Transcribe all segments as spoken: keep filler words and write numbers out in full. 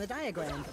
the diagram.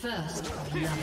First love.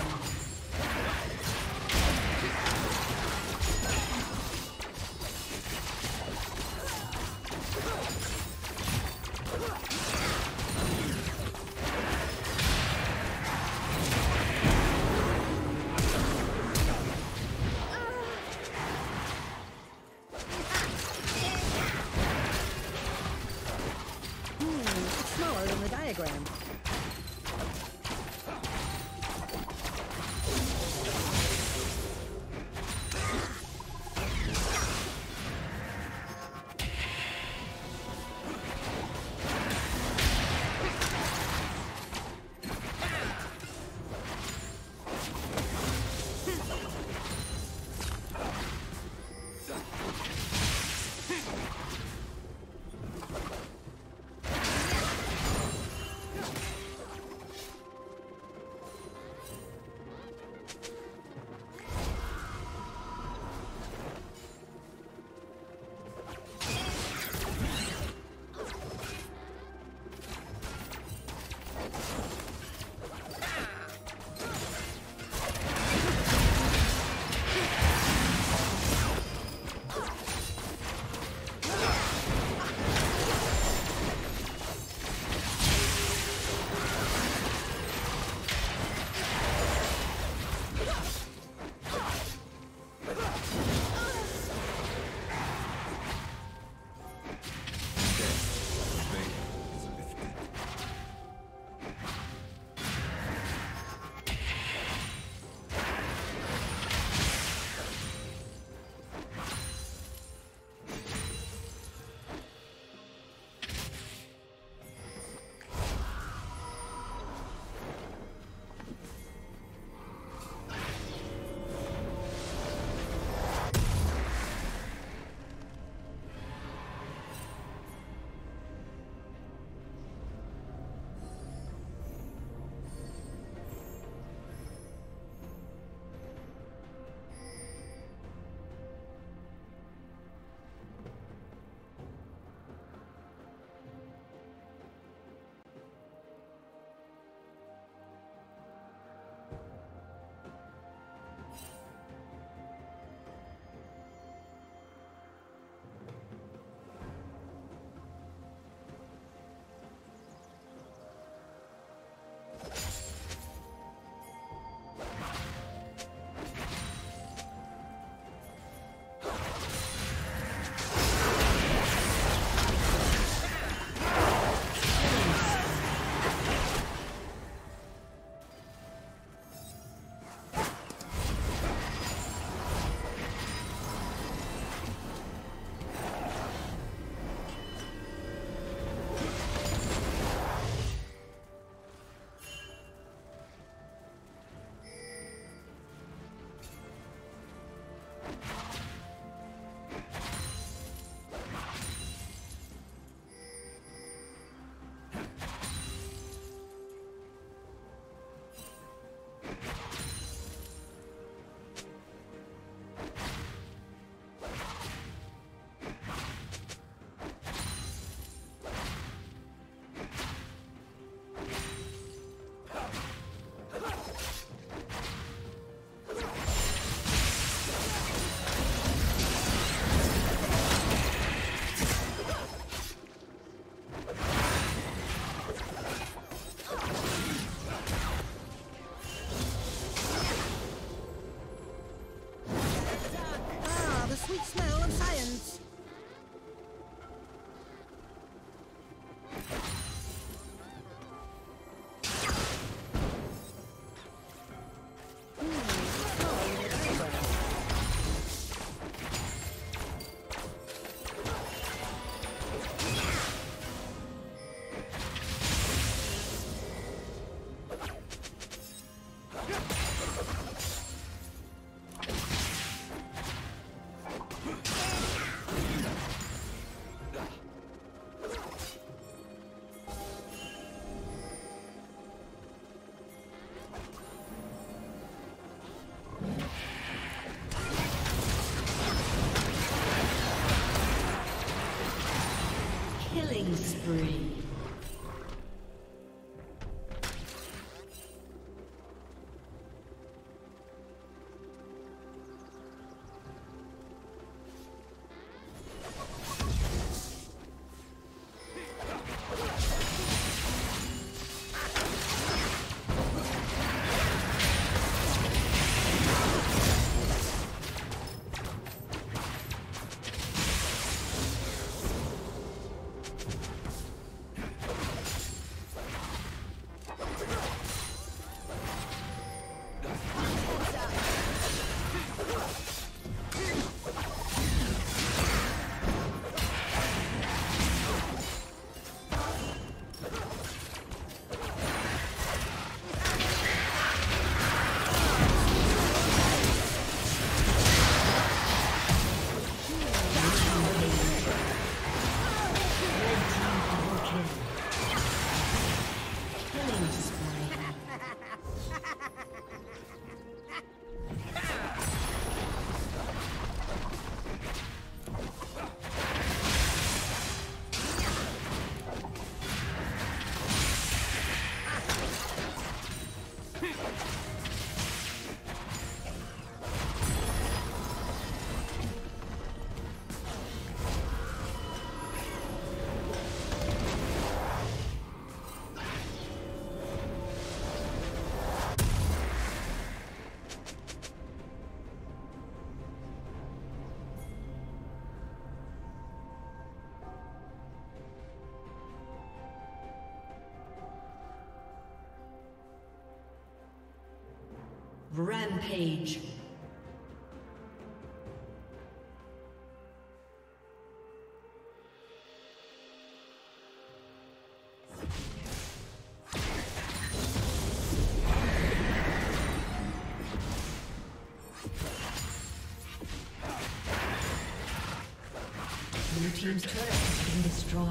Rampage. Blue team's turret has been destroyed.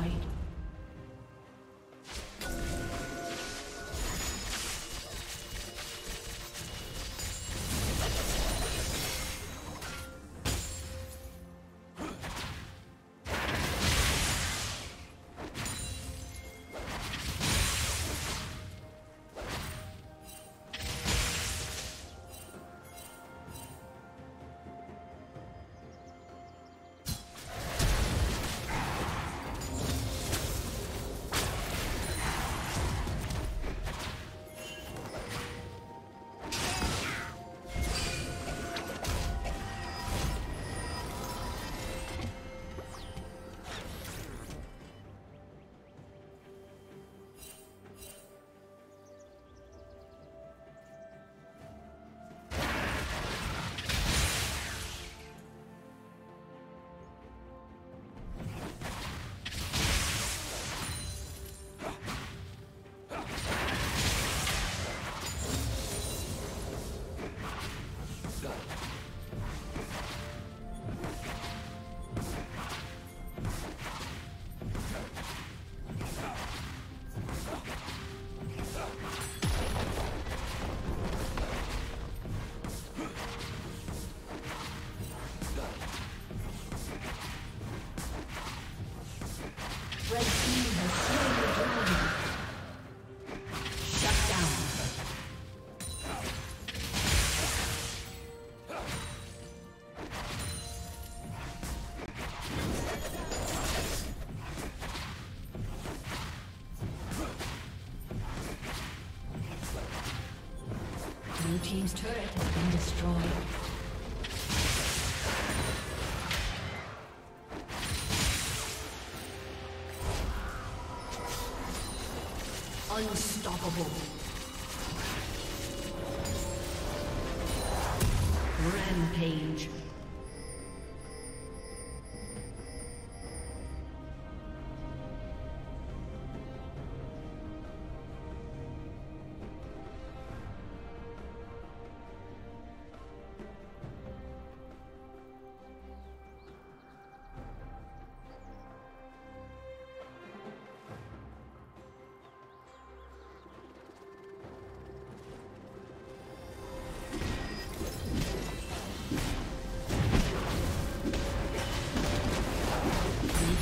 The team's turret has been destroyed. Unstoppable. Rampage.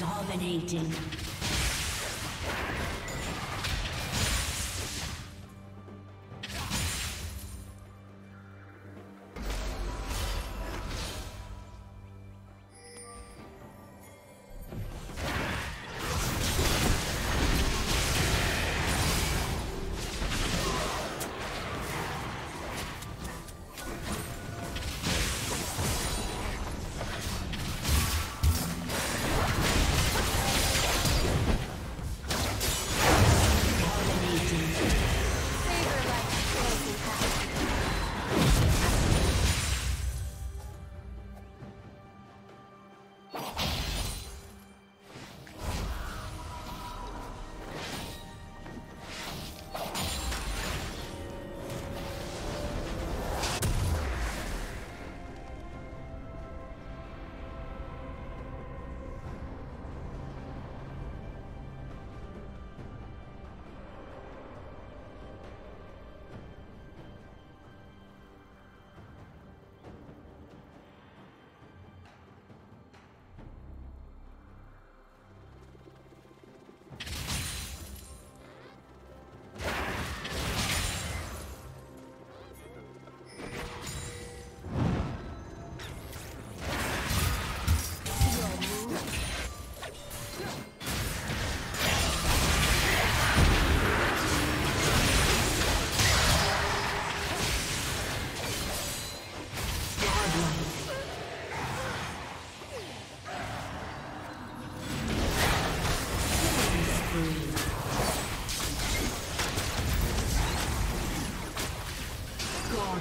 Dominating.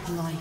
godlike.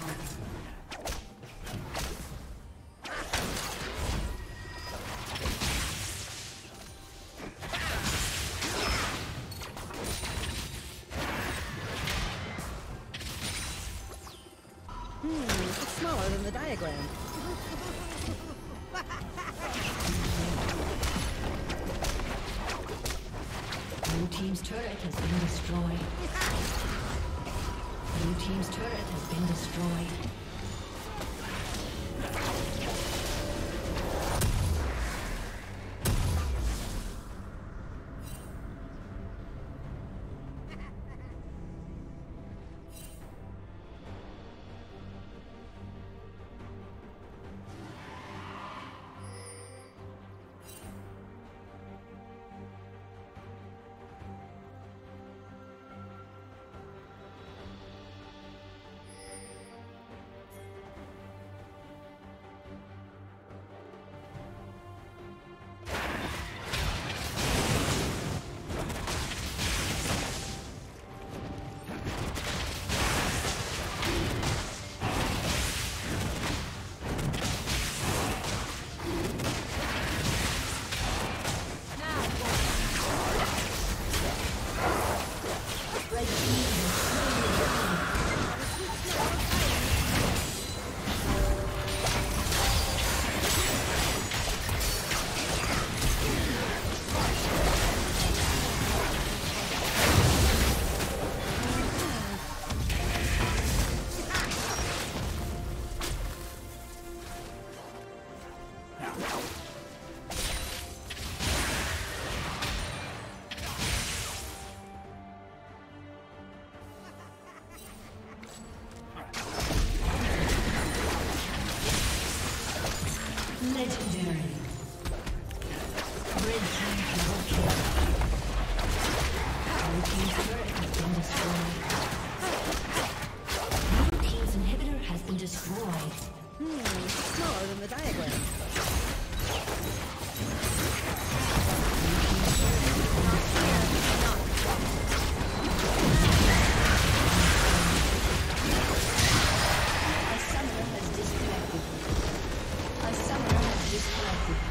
Thank you.